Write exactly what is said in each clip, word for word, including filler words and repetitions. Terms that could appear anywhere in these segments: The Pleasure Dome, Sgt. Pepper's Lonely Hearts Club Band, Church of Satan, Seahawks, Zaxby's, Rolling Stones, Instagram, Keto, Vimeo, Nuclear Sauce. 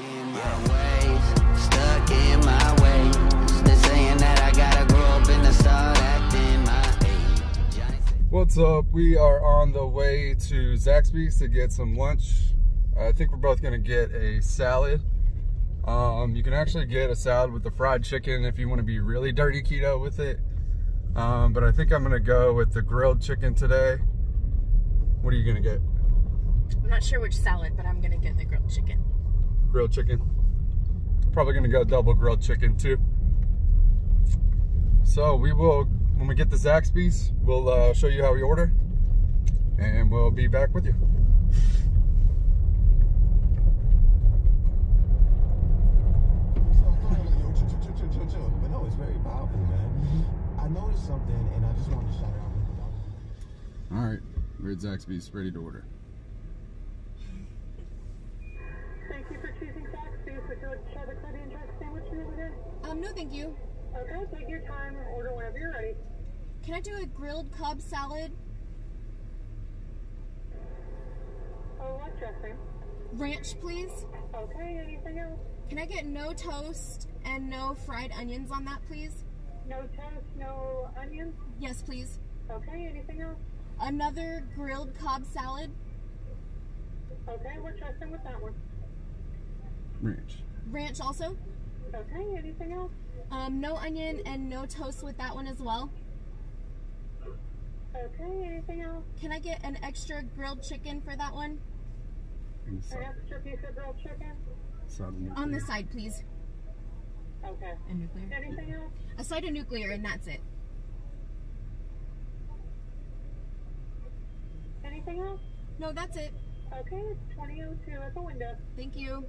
in my ways, stuck in my ways. They're saying that I gotta grow up in the start acting my age. What's up? We are on the way to Zaxby's to get some lunch. I think we're both gonna get a salad. Um, you can actually get a salad with the fried chicken if you want to be really dirty keto with it. Um, but I think I'm gonna go with the grilled chicken today. What are you gonna get? I'm not sure which salad, but I'm gonna get the grilled chicken. Grilled chicken. Probably gonna go double grilled chicken too. So we will, when we get to Zaxby's, we'll uh, show you how we order, and we'll be back with you. No, it's very powerful, man. I noticed something, and I just wanted to shout it out. All right, we're at Zaxby's, ready to order. Thank you for choosing Zaxby's. Would you like to try the Caribbean Jack sandwich in there? Um, no, thank you. Okay, take your time and order whenever you're ready. Can I do a grilled Cobb salad? Oh, what dressing? Ranch, please. Okay, anything else? Can I get no toast and no fried onions on that, please? No toast, no onions? Yes, please. Okay, anything else? Another grilled Cobb salad. Okay, we're trusting with that one. Ranch. Ranch also? Okay, anything else? Um, no onion and no toast with that one as well. Okay, anything else? Can I get an extra grilled chicken for that one? An extra piece of grilled chicken? Side on the side, please. Okay. And nuclear? Anything else? A side of nuclear and that's it. Anything else? No, that's it. Okay, it's twenty oh two at the window. Thank you.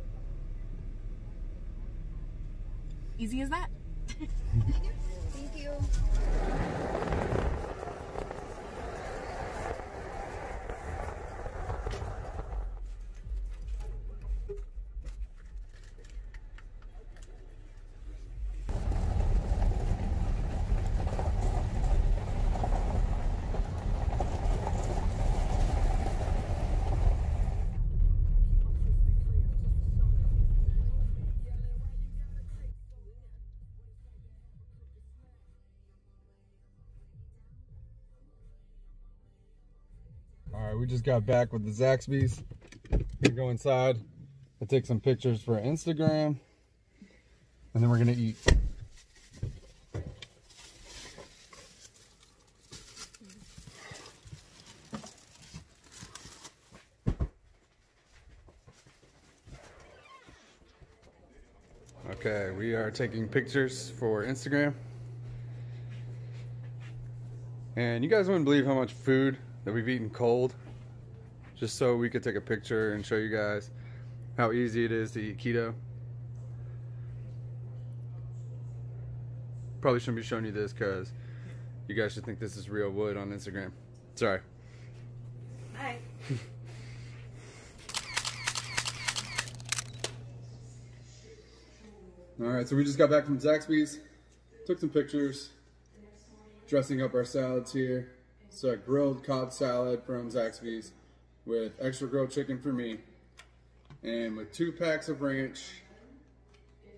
Easy as that. Thank you. We just got back with the Zaxby's. We go inside, I take some pictures for Instagram, and then we're gonna eat. Okay, we are taking pictures for Instagram, and you guys wouldn't believe how much food that we've eaten cold. Just so we could take a picture and show you guys how easy it is to eat keto. Probably shouldn't be showing you this because you guys should think this is real wood on Instagram. Sorry. Hi. Alright, so we just got back from Zaxby's. Took some pictures. Dressing up our salads here. It's a grilled Cobb salad from Zaxby's, with extra grilled chicken for me, and with two packs of ranch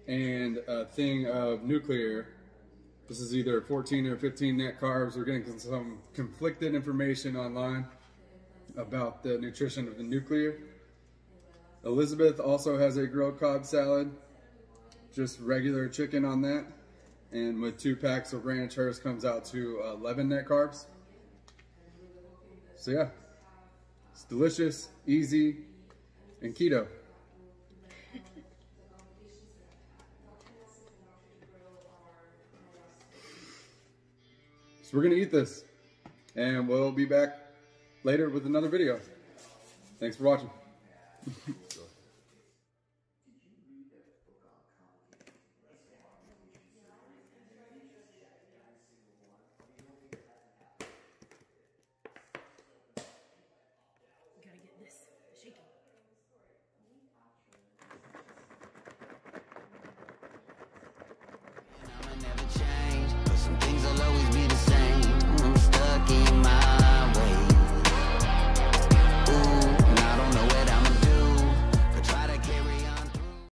and a thing of nuclear. This is either fourteen or fifteen net carbs. We're getting some conflicted information online about the nutrition of the nuclear. Elizabeth also has a grilled Cobb salad, just regular chicken on that, and with two packs of ranch, hers comes out to eleven net carbs. So yeah. It's delicious, easy, and keto. So we're gonna eat this, and we'll be back later with another video. Thanks for watching.